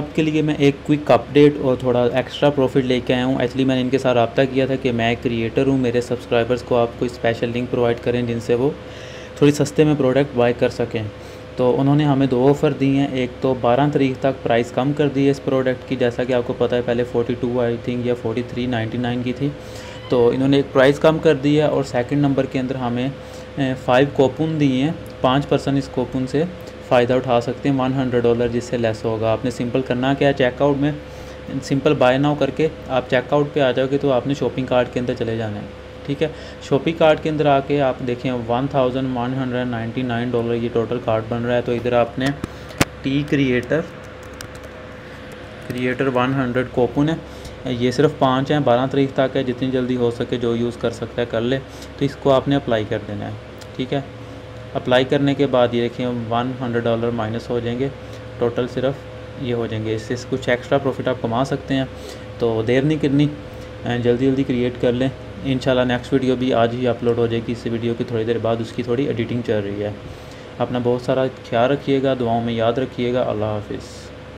आपके लिए मैं एक क्विक अपडेट और थोड़ा एक्स्ट्रा प्रॉफिट लेके आया हूँ। एक्चुअली मैंने इनके साथ रब्ता किया था कि मैं क्रिएटर हूँ, मेरे सब्सक्राइबर्स को आप कोई स्पेशल लिंक प्रोवाइड करें जिनसे वो थोड़ी सस्ते में प्रोडक्ट बाय कर सकें। तो उन्होंने हमें दो ऑफ़र दी हैं। एक तो 12 तारीख तक प्राइस कम कर दी है इस प्रोडक्ट की, जैसा कि आपको पता है पहले 42 आई थिंक या 43.99 की थी, तो इन्होंने एक प्राइस कम कर दी है। और सेकंड नंबर के अंदर हमें 5 कूपन दिए हैं, 5% इस कूपन से फ़ायदा उठा सकते हैं, $100 जिससे लेस होगा। आपने सिंपल करना क्या है, चेकआउट में सिंपल बाय नाउ करके आप चेकआउट पे आ जाओगे तो आपने शॉपिंग कार्ट के अंदर चले जाना है। ठीक है, शॉपिंग कार्ट के अंदर आके आप देखें $1,199 ये टोटल कार्ट बन रहा है। तो इधर आपने Tcreator100 कूपन है, ये सिर्फ 5 हैं, 12 तारीख तक है, जितनी जल्दी हो सके जो यूज़ कर सकता है कर ले। तो इसको आपने अप्लाई कर देना है। ठीक है, अप्लाई करने के बाद ये देखिए $100 माइनस हो जाएंगे, टोटल सिर्फ ये हो जाएंगे। इससे कुछ एक्स्ट्रा प्रॉफिट आप कमा सकते हैं। तो देर नहीं करनी, जल्दी जल्दी क्रिएट कर लें। इंशाल्लाह नेक्स्ट वीडियो भी आज ही अपलोड हो जाएगी। इस वीडियो की थोड़ी देर बाद उसकी थोड़ी एडिटिंग चल रही है। अपना बहुत सारा ख्याल रखिएगा, दुआओं में याद रखिएगा। अल्लाह हाफिज़।